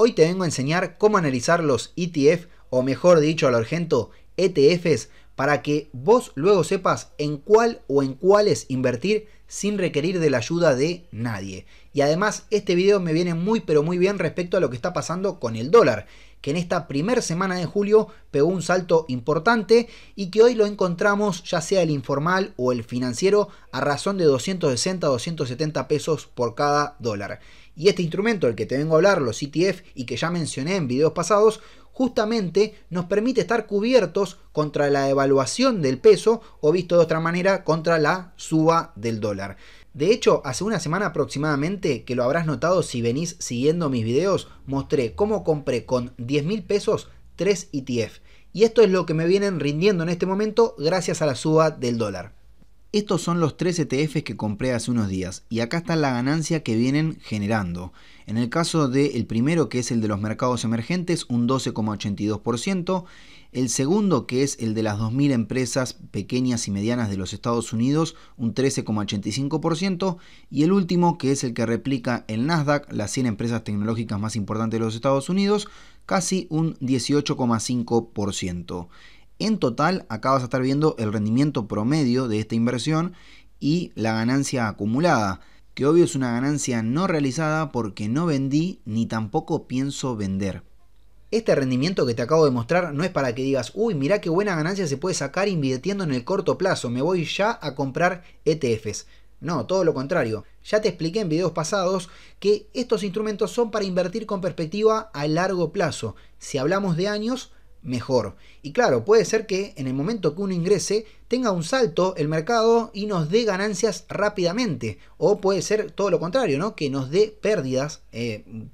Hoy te vengo a enseñar cómo analizar los ETF, o mejor dicho a lo argento, ETFs, para que vos luego sepas en cuál o en cuáles invertir sin requerir de la ayuda de nadie. Y además este video me viene muy pero muy bien respecto a lo que está pasando con el dólar, que en esta primera semana de julio pegó un salto importante y que hoy lo encontramos ya sea el informal o el financiero a razón de 260 a 270 pesos por cada dólar. Y este instrumento del que te vengo a hablar, los ETF, y que ya mencioné en videos pasados, justamente nos permite estar cubiertos contra la devaluación del peso o, visto de otra manera, contra la suba del dólar. De hecho, hace una semana aproximadamente, que lo habrás notado si venís siguiendo mis videos, mostré cómo compré con 10.000 pesos 3 ETF. Y esto es lo que me vienen rindiendo en este momento gracias a la suba del dólar. Estos son los 3 ETFs que compré hace unos días y acá está la ganancia que vienen generando. En el caso del primero, que es el de los mercados emergentes, un 12,82%. El segundo, que es el de las 2.000 empresas pequeñas y medianas de los Estados Unidos, un 13,85%. Y el último, que es el que replica el Nasdaq, las 100 empresas tecnológicas más importantes de los Estados Unidos, casi un 18,5%. En total, acá vas a estar viendo el rendimiento promedio de esta inversión y la ganancia acumulada, que obvio es una ganancia no realizada porque no vendí ni tampoco pienso vender. Este rendimiento que te acabo de mostrar no es para que digas, uy, mirá qué buena ganancia se puede sacar invirtiendo en el corto plazo, me voy ya a comprar ETFs. No, todo lo contrario. Ya te expliqué en videos pasados que estos instrumentos son para invertir con perspectiva a largo plazo. Si hablamos de años, mejor. Y claro, puede ser que en el momento que uno ingrese tenga un salto el mercado y nos dé ganancias rápidamente, o puede ser todo lo contrario, ¿no? Que nos dé pérdidas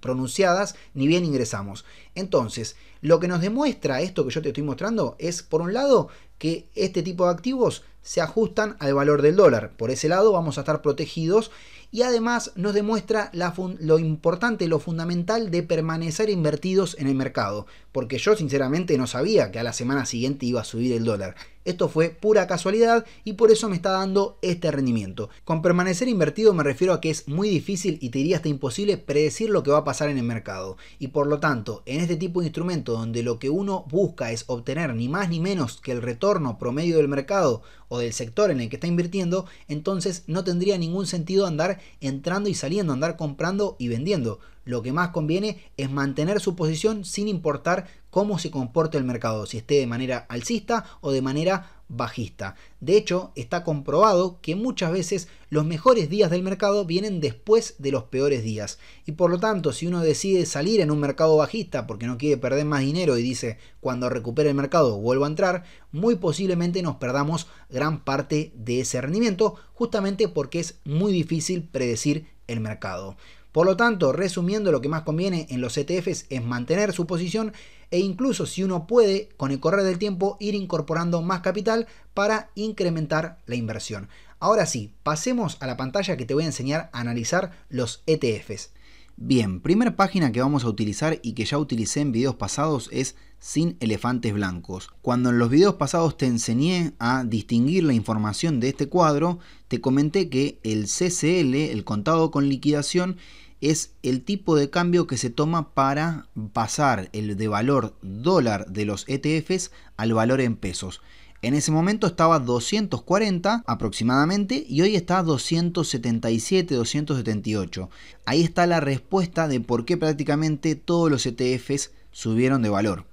pronunciadas ni bien ingresamos. Entonces, lo que nos demuestra esto que yo te estoy mostrando es, por un lado, que este tipo de activos se ajustan al valor del dólar. Por ese lado vamos a estar protegidos. Y además nos demuestra lo importante, lo fundamental de permanecer invertidos en el mercado. Porque yo sinceramente no sabía que a la semana siguiente iba a subir el dólar. Esto fue pura casualidad y por eso me está dando este rendimiento. Con permanecer invertido me refiero a que es muy difícil y te diría hasta imposible predecir lo que va a pasar en el mercado. Y por lo tanto, en este tipo de instrumento donde lo que uno busca es obtener ni más ni menos que el retorno promedio del mercado o del sector en el que está invirtiendo, entonces no tendría ningún sentido andar entrando y saliendo, andar comprando y vendiendo. Lo que más conviene es mantener su posición sin importar cómo se comporte el mercado, si esté de manera alcista o de manera bajista. De hecho, está comprobado que muchas veces los mejores días del mercado vienen después de los peores días. Y por lo tanto, si uno decide salir en un mercado bajista porque no quiere perder más dinero y dice, cuando recupere el mercado vuelvo a entrar, muy posiblemente nos perdamos gran parte de ese rendimiento, justamente porque es muy difícil predecir el mercado. Por lo tanto, resumiendo, lo que más conviene en los ETFs es mantener su posición e incluso, si uno puede, con el correr del tiempo ir incorporando más capital para incrementar la inversión. Ahora sí, pasemos a la pantalla que te voy a enseñar a analizar los ETFs. Bien, primera página que vamos a utilizar y que ya utilicé en videos pasados es Sin Elefantes Blancos. Cuando en los videos pasados te enseñé a distinguir la información de este cuadro, te comenté que el CCL, el contado con liquidación, es el tipo de cambio que se toma para pasar el de valor dólar de los ETFs al valor en pesos. En ese momento estaba 240 aproximadamente y hoy está 277, 278. Ahí está la respuesta de por qué prácticamente todos los ETFs subieron de valor.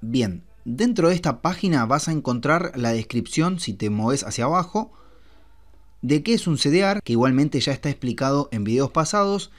Bien, dentro de esta página vas a encontrar la descripción, si te moves hacia abajo, de qué es un CDAR, que igualmente ya está explicado en videos pasados.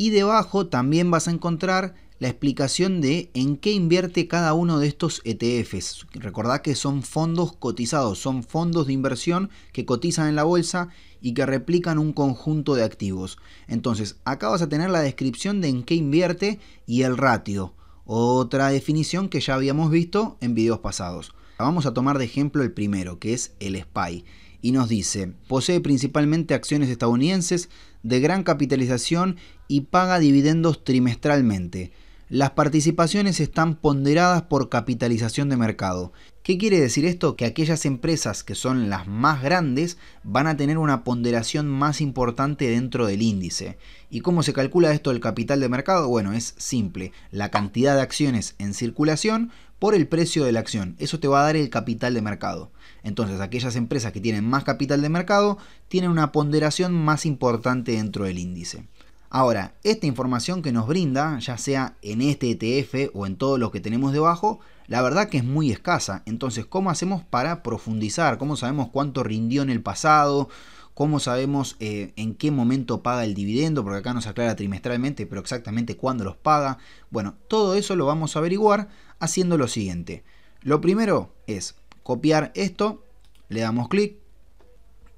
Y debajo también vas a encontrar la explicación de en qué invierte cada uno de estos ETFs. Recordá que son fondos cotizados, son fondos de inversión que cotizan en la bolsa y que replican un conjunto de activos. Entonces, acá vas a tener la descripción de en qué invierte y el ratio, otra definición que ya habíamos visto en videos pasados. Vamos a tomar de ejemplo el primero, que es el SPY. Y nos dice, posee principalmente acciones estadounidenses de gran capitalización y paga dividendos trimestralmente. Las participaciones están ponderadas por capitalización de mercado. ¿Qué quiere decir esto? Que aquellas empresas que son las más grandes van a tener una ponderación más importante dentro del índice. ¿Y cómo se calcula esto del capital de mercado? Bueno, es simple. La cantidad de acciones en circulación por el precio de la acción. Eso te va a dar el capital de mercado. Entonces, aquellas empresas que tienen más capital de mercado tienen una ponderación más importante dentro del índice. Ahora, esta información que nos brinda, ya sea en este ETF o en todos los que tenemos debajo, la verdad que es muy escasa. Entonces, ¿cómo hacemos para profundizar? ¿Cómo sabemos cuánto rindió en el pasado? ¿Cómo sabemos en qué momento paga el dividendo? Porque acá nos aclara trimestralmente, pero exactamente cuándo los paga. Bueno, todo eso lo vamos a averiguar haciendo lo siguiente. Lo primero es copiar esto, le damos clic.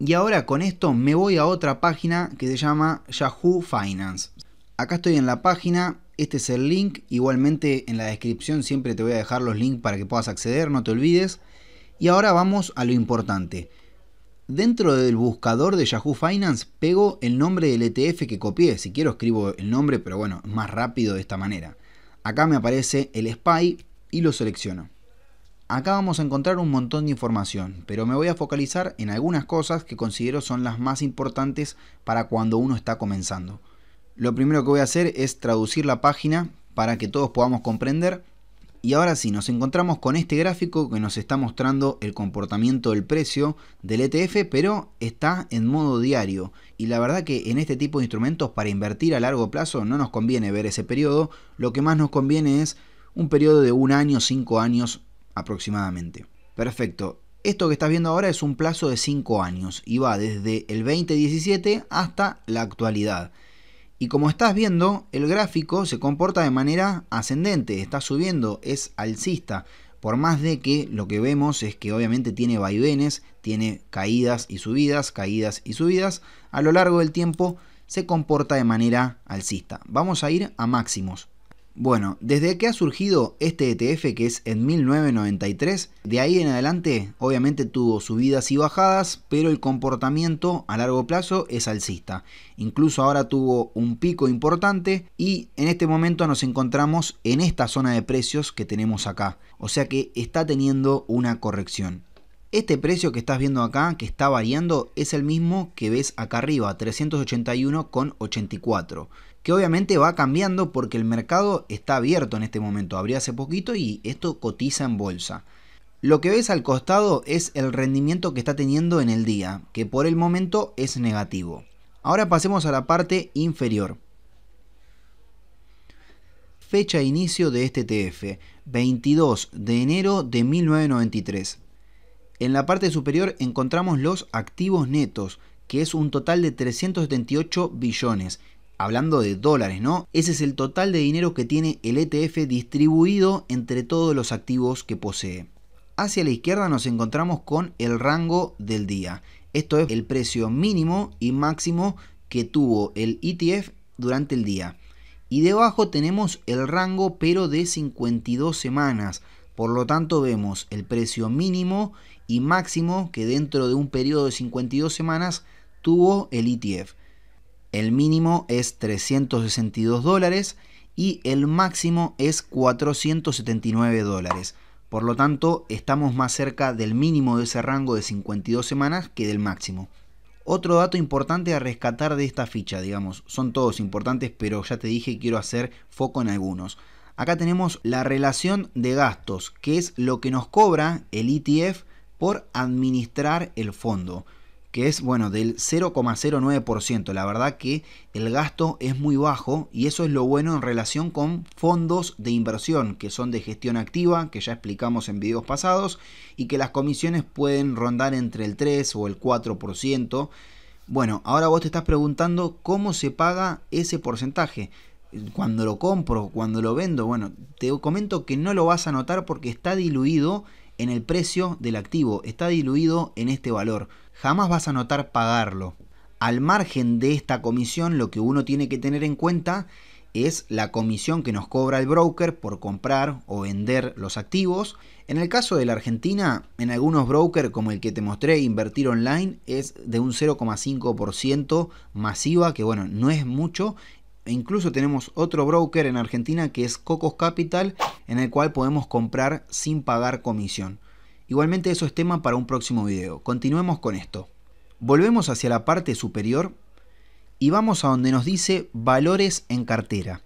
Y ahora con esto me voy a otra página que se llama Yahoo Finance. Acá estoy en la página, este es el link. Igualmente en la descripción siempre te voy a dejar los links para que puedas acceder, no te olvides. Y ahora vamos a lo importante. Dentro del buscador de Yahoo Finance pego el nombre del ETF que copié. Si quiero escribo el nombre, pero bueno, más rápido de esta manera. Acá me aparece el SPY y lo selecciono. Acá vamos a encontrar un montón de información, pero me voy a focalizar en algunas cosas que considero son las más importantes para cuando uno está comenzando. Lo primero que voy a hacer es traducir la página para que todos podamos comprender. Y ahora sí, nos encontramos con este gráfico que nos está mostrando el comportamiento del precio del ETF, pero está en modo diario. Y la verdad que en este tipo de instrumentos para invertir a largo plazo no nos conviene ver ese periodo. Lo que más nos conviene es un periodo de un año, 5 años aproximadamente. Perfecto. Esto que estás viendo ahora es un plazo de 5 años y va desde el 2017 hasta la actualidad. Y como estás viendo, el gráfico se comporta de manera ascendente, está subiendo, es alcista. Por más de que lo que vemos es que obviamente tiene vaivenes, tiene caídas y subidas, a lo largo del tiempo se comporta de manera alcista. Vamos a ir a máximos. Bueno, desde que ha surgido este ETF, que es en 1993, de ahí en adelante obviamente tuvo subidas y bajadas, pero el comportamiento a largo plazo es alcista. Incluso ahora tuvo un pico importante y en este momento nos encontramos en esta zona de precios que tenemos acá. O sea que está teniendo una corrección. Este precio que estás viendo acá, que está variando, es el mismo que ves acá arriba, 381,84. Que obviamente va cambiando porque el mercado está abierto en este momento. Abrió hace poquito y esto cotiza en bolsa. Lo que ves al costado es el rendimiento que está teniendo en el día, que por el momento es negativo. Ahora pasemos a la parte inferior. Fecha de inicio de este ETF, 22 de enero de 1993. En la parte superior encontramos los activos netos, que es un total de 378 billones. Hablando de dólares, ¿no? Ese es el total de dinero que tiene el ETF distribuido entre todos los activos que posee. Hacia la izquierda nos encontramos con el rango del día. Esto es el precio mínimo y máximo que tuvo el ETF durante el día. Y debajo tenemos el rango pero de 52 semanas. Por lo tanto vemos el precio mínimo y máximo que dentro de un periodo de 52 semanas tuvo el ETF. El mínimo es 362 dólares y el máximo es 479 dólares. Por lo tanto, estamos más cerca del mínimo de ese rango de 52 semanas que del máximo. Otro dato importante a rescatar de esta ficha, digamos, son todos importantes, pero ya te dije, quiero hacer foco en algunos. Acá tenemos la relación de gastos, que es lo que nos cobra el ETF por administrar el fondo, que es, bueno, del 0,09%. La verdad que el gasto es muy bajo y eso es lo bueno en relación con fondos de inversión que son de gestión activa, que ya explicamos en videos pasados, y que las comisiones pueden rondar entre el 3 o el 4%. Bueno, ahora vos te estás preguntando cómo se paga ese porcentaje. Cuando lo compro, cuando lo vendo, bueno, te comento que no lo vas a notar porque está diluido en el precio del activo, está diluido en este valor. Jamás vas a notar pagarlo. Al margen de esta comisión, lo que uno tiene que tener en cuenta es la comisión que nos cobra el broker por comprar o vender los activos. En el caso de la Argentina, en algunos brokers como el que te mostré, Invertir Online, es de un 0,5% masiva, que bueno, no es mucho. E incluso tenemos otro broker en Argentina que es Cocos Capital, en el cual podemos comprar sin pagar comisión. Igualmente eso es tema para un próximo video. Continuemos con esto. Volvemos hacia la parte superior y vamos a donde nos dice valores en cartera.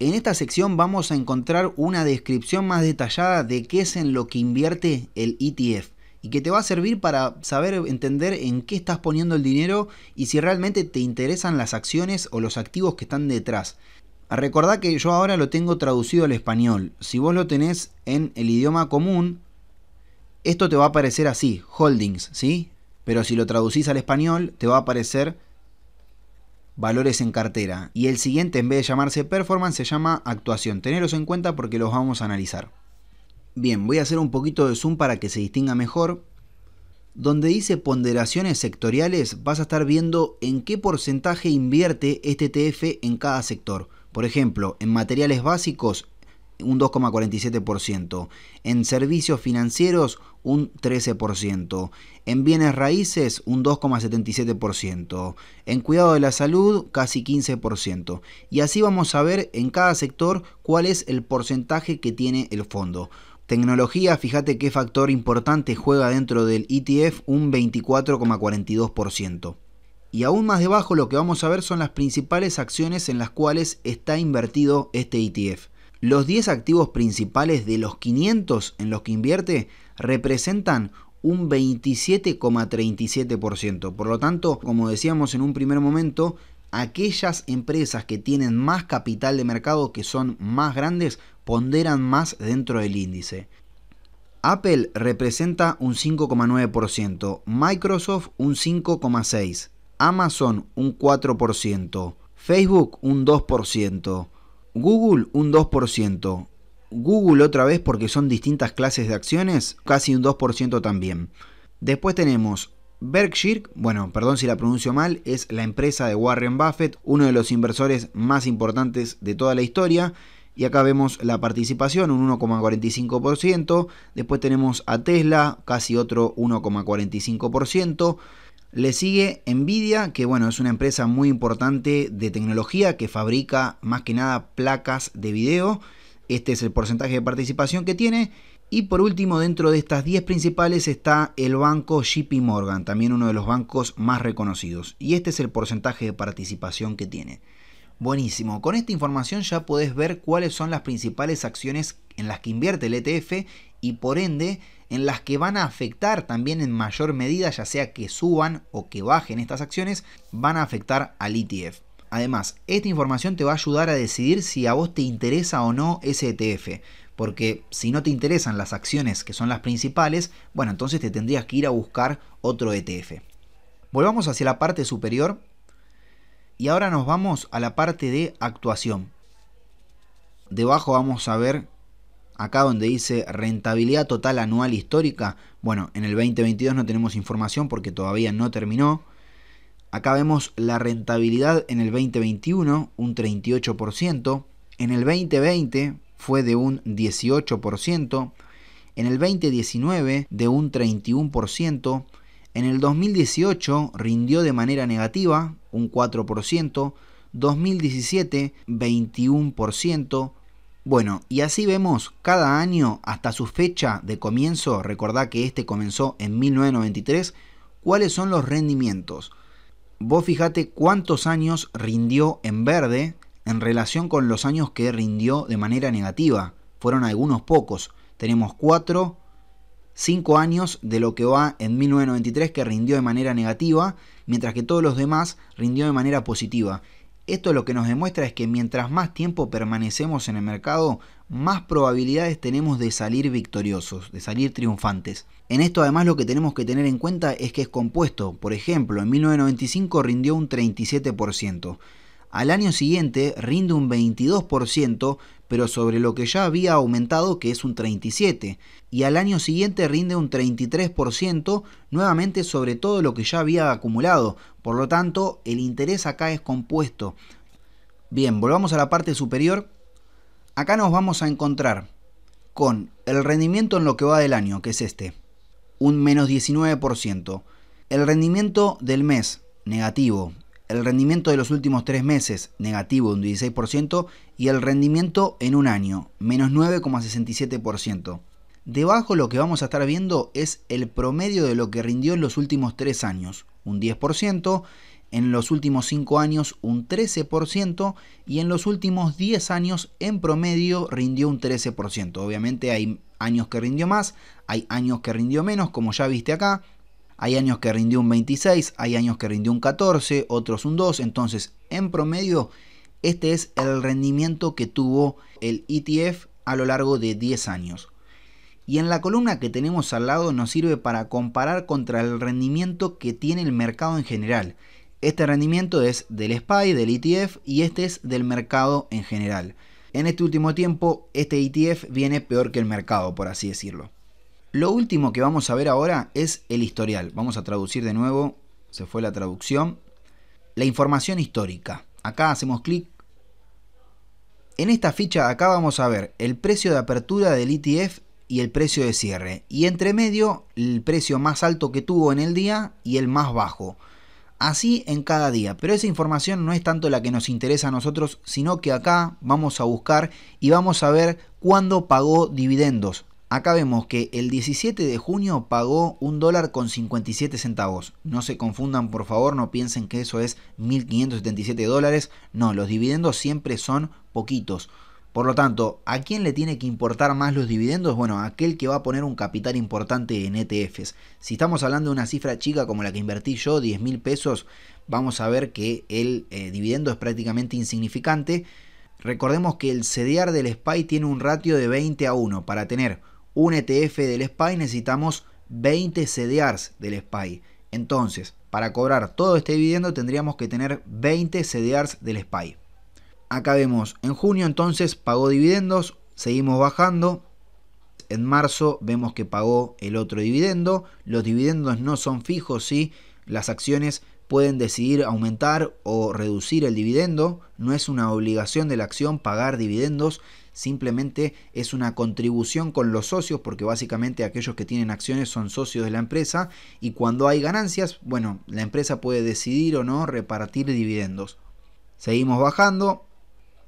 En esta sección vamos a encontrar una descripción más detallada de qué es en lo que invierte el ETF y que te va a servir para saber entender en qué estás poniendo el dinero y si realmente te interesan las acciones o los activos que están detrás. Recordá que yo ahora lo tengo traducido al español. Si vos lo tenés en el idioma común, esto te va a aparecer así, holdings, ¿sí? Pero si lo traducís al español, te va a aparecer valores en cartera. Y el siguiente, en vez de llamarse performance, se llama actuación. Teneros en cuenta porque los vamos a analizar. Bien, voy a hacer un poquito de zoom para que se distinga mejor. Donde dice ponderaciones sectoriales, vas a estar viendo en qué porcentaje invierte este ETF en cada sector. Por ejemplo, en materiales básicos, un 2,47%. En servicios financieros, un 13%. En bienes raíces, un 2,77%. En cuidado de la salud, casi 15%. Y así vamos a ver en cada sector cuál es el porcentaje que tiene el fondo. Tecnología, fíjate qué factor importante juega dentro del ETF, un 24,42%. Y aún más debajo lo que vamos a ver son las principales acciones en las cuales está invertido este ETF. Los 10 activos principales de los 500 en los que invierte representan un 27,37%. Por lo tanto, como decíamos en un primer momento, aquellas empresas que tienen más capital de mercado, que son más grandes, ponderan más dentro del índice. Apple representa un 5,9%, Microsoft un 5,6%, Amazon un 4%, Facebook un 2%, Google un 2%, Google otra vez porque son distintas clases de acciones, casi un 2% también. Después tenemos Berkshire, bueno, perdón si la pronuncio mal, es la empresa de Warren Buffett, uno de los inversores más importantes de toda la historia. Y acá vemos la participación, un 1,45%. Después tenemos a Tesla, casi otro 1,45%. Le sigue Nvidia, que bueno, es una empresa muy importante de tecnología que fabrica más que nada placas de video. Este es el porcentaje de participación que tiene. Y por último, dentro de estas 10 principales está el banco JP Morgan, también uno de los bancos más reconocidos. Y este es el porcentaje de participación que tiene. Buenísimo, con esta información ya podés ver cuáles son las principales acciones en las que invierte el ETF y por ende en las que van a afectar también en mayor medida, ya sea que suban o que bajen estas acciones, van a afectar al ETF. Además, esta información te va a ayudar a decidir si a vos te interesa o no ese ETF, porque si no te interesan las acciones que son las principales, bueno, entonces te tendrías que ir a buscar otro ETF. Volvamos hacia la parte superior. Y ahora nos vamos a la parte de actuación. Debajo vamos a ver, acá donde dice rentabilidad total anual histórica. Bueno, en el 2022 no tenemos información porque todavía no terminó. Acá vemos la rentabilidad en el 2021, un 38%. En el 2020 fue de un 18%. En el 2019 de un 31%. En el 2018 rindió de manera negativa, un 4%, 2017 21%, bueno, y así vemos cada año hasta su fecha de comienzo, recordá que este comenzó en 1993, cuáles son los rendimientos. Vos fijate cuántos años rindió en verde en relación con los años que rindió de manera negativa, fueron algunos pocos, tenemos 4, 5 años de lo que va en 1993 que rindió de manera negativa, mientras que todos los demás rindió de manera positiva. Esto lo que nos demuestra es que mientras más tiempo permanecemos en el mercado, más probabilidades tenemos de salir victoriosos, de salir triunfantes. En esto además lo que tenemos que tener en cuenta es que es compuesto. Por ejemplo, en 1995 rindió un 37%. Al año siguiente rinde un 22%, pero sobre lo que ya había aumentado, que es un 37%. Y al año siguiente rinde un 33%, nuevamente sobre todo lo que ya había acumulado. Por lo tanto, el interés acá es compuesto. Bien, volvamos a la parte superior. Acá nos vamos a encontrar con el rendimiento en lo que va del año, que es este. Un menos 19%. El rendimiento del mes, negativo. el rendimiento de los últimos 3 meses, negativo un 16%, y el rendimiento en un año, menos 9,67%. Debajo lo que vamos a estar viendo es el promedio de lo que rindió en los últimos 3 años, un 10%, en los últimos 5 años un 13% y en los últimos 10 años en promedio rindió un 13%. Obviamente hay años que rindió más, hay años que rindió menos, como ya viste acá. Hay años que rindió un 26, hay años que rindió un 14, otros un 2. Entonces, en promedio, este es el rendimiento que tuvo el ETF a lo largo de 10 años. Y en la columna que tenemos al lado nos sirve para comparar contra el rendimiento que tiene el mercado en general. Este rendimiento es del SPY, del ETF, y este es del mercado en general. En este último tiempo, este ETF viene peor que el mercado, por así decirlo. Lo último que vamos a ver ahora es el historial. Vamos a traducir de nuevo, se fue la traducción. La información histórica. Acá hacemos clic. En esta ficha de acá vamos a ver el precio de apertura del ETF y el precio de cierre. Y entre medio, el precio más alto que tuvo en el día y el más bajo. Así en cada día. Pero esa información no es tanto la que nos interesa a nosotros, sino que acá vamos a buscar y vamos a ver cuándo pagó dividendos. Acá vemos que el 17 de junio pagó $1,57. No se confundan, por favor, no piensen que eso es $1.577. No, los dividendos siempre son poquitos. Por lo tanto, ¿a quién le tiene que importar más los dividendos? Bueno, aquel que va a poner un capital importante en ETFs. Si estamos hablando de una cifra chica como la que invertí yo, 10.000 pesos, vamos a ver que el dividendo es prácticamente insignificante. Recordemos que el CDAR del SPY tiene un ratio de 20:1. Para tener un ETF del SPY necesitamos 20 CDARs del SPY. Entonces, para cobrar todo este dividendo tendríamos que tener 20 CDARs del SPY. Acá vemos, en junio entonces pagó dividendos, seguimos bajando. En marzo vemos que pagó el otro dividendo. Los dividendos no son fijos, ¿sí? Las acciones pueden decidir aumentar o reducir el dividendo. No es una obligación de la acción pagar dividendos, simplemente es una contribución con los socios, porque básicamente aquellos que tienen acciones son socios de la empresa, y cuando hay ganancias, bueno, la empresa puede decidir o no repartir dividendos. Seguimos bajando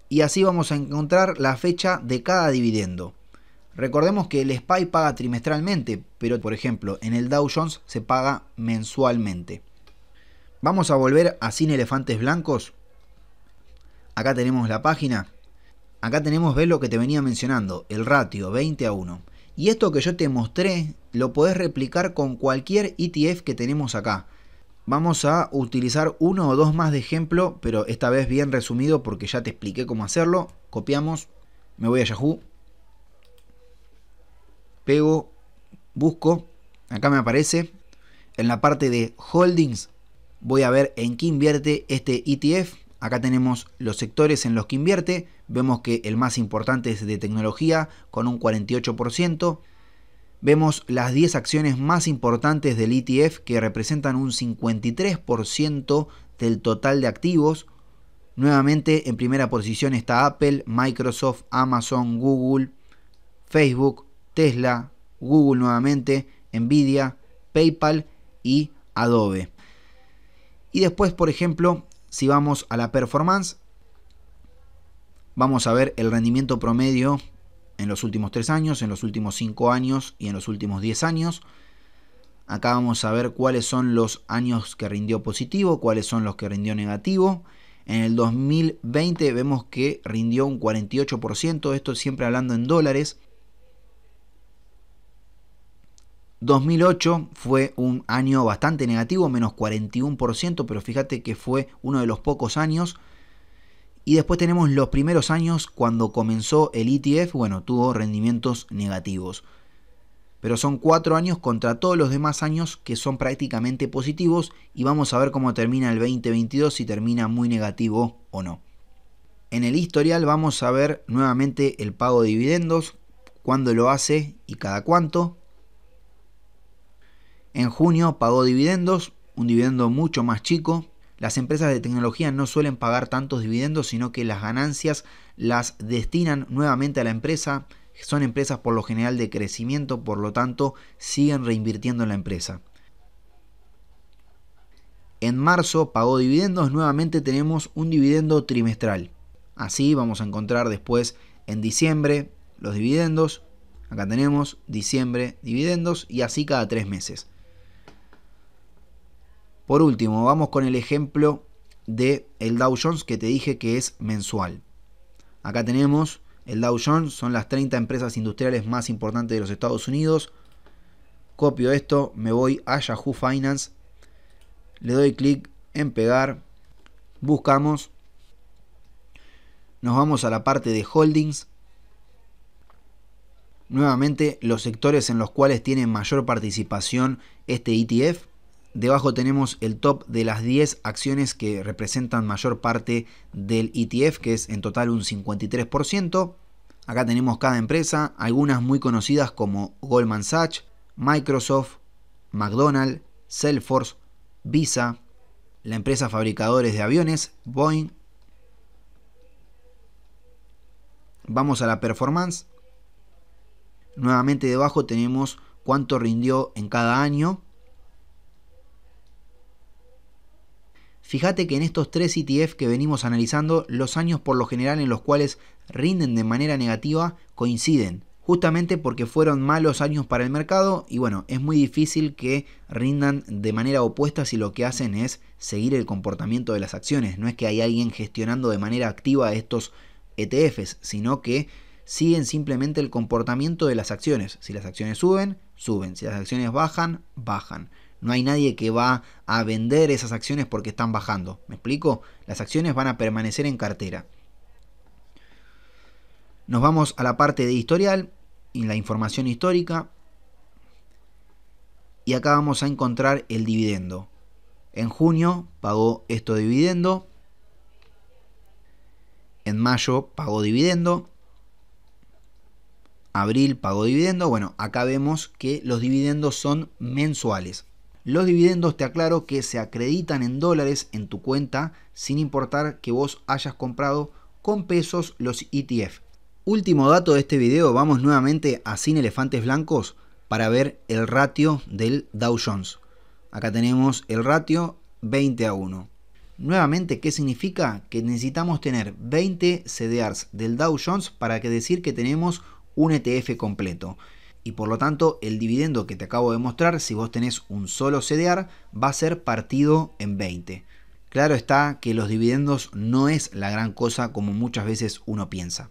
y así vamos a encontrar la fecha de cada dividendo. Recordemos que el SPY paga trimestralmente, pero por ejemplo en el Dow Jones se paga mensualmente. Vamos a volver a Sin Elefantes Blancos. Acá tenemos la página. Acá tenemos, ves lo que te venía mencionando, el ratio 20:1. Y esto que yo te mostré lo podés replicar con cualquier ETF que tenemos acá. Vamos a utilizar uno o dos más de ejemplo, pero esta vez bien resumido porque ya te expliqué cómo hacerlo. Copiamos, me voy a Yahoo, pego, busco, acá me aparece. En la parte de Holdings voy a ver en qué invierte este ETF. Acá tenemos los sectores en los que invierte. Vemos que el más importante es de tecnología con un 48%. Vemos las 10 acciones más importantes del ETF que representan un 53% del total de activos. Nuevamente en primera posición está Apple, Microsoft, Amazon, Google, Facebook, Tesla, Google nuevamente, Nvidia, PayPal y Adobe. Y después, por ejemplo, si vamos a la performance, vamos a ver el rendimiento promedio en los últimos 3 años, en los últimos 5 años y en los últimos 10 años. Acá vamos a ver cuáles son los años que rindió positivo, cuáles son los que rindió negativo. En el 2020 vemos que rindió un 48%, esto siempre hablando en dólares. 2008 fue un año bastante negativo, menos 41%, pero fíjate que fue uno de los pocos años. Y después tenemos los primeros años cuando comenzó el ETF, bueno, tuvo rendimientos negativos. Pero son 4 años contra todos los demás años que son prácticamente positivos, y vamos a ver cómo termina el 2022, si termina muy negativo o no. En el historial vamos a ver nuevamente el pago de dividendos, cuándo lo hace y cada cuánto. En junio pagó dividendos, un dividendo mucho más chico. Las empresas de tecnología no suelen pagar tantos dividendos, sino que las ganancias las destinan nuevamente a la empresa. Son empresas por lo general de crecimiento, por lo tanto siguen reinvirtiendo en la empresa. En marzo pagó dividendos, nuevamente tenemos un dividendo trimestral. Así vamos a encontrar después en diciembre los dividendos. Acá tenemos diciembre dividendos y así cada 3 meses. Por último, vamos con el ejemplo del Dow Jones que te dije que es mensual. Acá tenemos el Dow Jones, son las 30 empresas industriales más importantes de los Estados Unidos. Copio esto, me voy a Yahoo Finance, le doy clic en pegar, buscamos, nos vamos a la parte de holdings. Nuevamente los sectores en los cuales tiene mayor participación este ETF. Debajo tenemos el top de las 10 acciones que representan mayor parte del ETF, que es en total un 53%. Acá tenemos cada empresa, algunas muy conocidas como Goldman Sachs, Microsoft, McDonald's, Salesforce, Visa, la empresa fabricadores de aviones, Boeing. Vamos a la performance. Nuevamente debajo tenemos cuánto rindió en cada año. Fíjate que en estos 3 ETF que venimos analizando, los años por lo general en los cuales rinden de manera negativa coinciden. Justamente porque fueron malos años para el mercado y bueno, es muy difícil que rindan de manera opuesta si lo que hacen es seguir el comportamiento de las acciones. No es que hay alguien gestionando de manera activa estos ETFs, sino que siguen simplemente el comportamiento de las acciones. Si las acciones suben, suben. Si las acciones bajan, bajan. No hay nadie que va a vender esas acciones porque están bajando. ¿Me explico? Las acciones van a permanecer en cartera. Nos vamos a la parte de historial y la información histórica. Y acá vamos a encontrar el dividendo. En junio pagó esto dividendo. En mayo pagó dividendo. Abril pagó dividendo. Bueno, acá vemos que los dividendos son mensuales. Los dividendos, te aclaro, que se acreditan en dólares en tu cuenta sin importar que vos hayas comprado con pesos los ETF. Último dato de este video, vamos nuevamente a Sin Elefantes Blancos para ver el ratio del Dow Jones. Acá tenemos el ratio 20:1. Nuevamente, ¿qué significa? Que necesitamos tener 20 CDARs del Dow Jones para que decir que tenemos un ETF completo. Y por lo tanto, el dividendo que te acabo de mostrar, si vos tenés un solo CDR, va a ser partido en 20. Claro está que los dividendos no es la gran cosa como muchas veces uno piensa.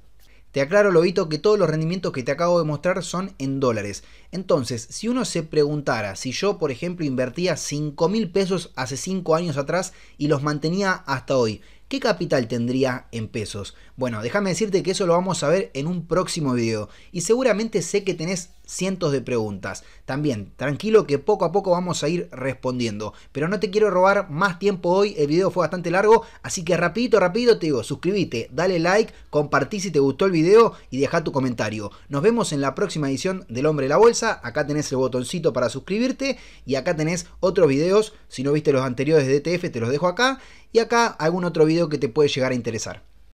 Te aclaro, Lobito, que todos los rendimientos que te acabo de mostrar son en dólares. Entonces, si uno se preguntara si yo, por ejemplo, invertía 5.000 pesos hace 5 años atrás y los mantenía hasta hoy, ¿qué capital tendría en pesos? Bueno, déjame decirte que eso lo vamos a ver en un próximo video. Y seguramente sé que tenés cientos de preguntas. También, tranquilo que poco a poco vamos a ir respondiendo. Pero no te quiero robar más tiempo hoy, el video fue bastante largo. Así que rapidito te digo, suscríbete, dale like, compartí si te gustó el video y deja tu comentario. Nos vemos en la próxima edición del Hombre de la Bolsa. Acá tenés el botoncito para suscribirte. Y acá tenés otros videos. Si no viste los anteriores de ETF, te los dejo acá. Y acá algún otro video que te puede llegar a interesar.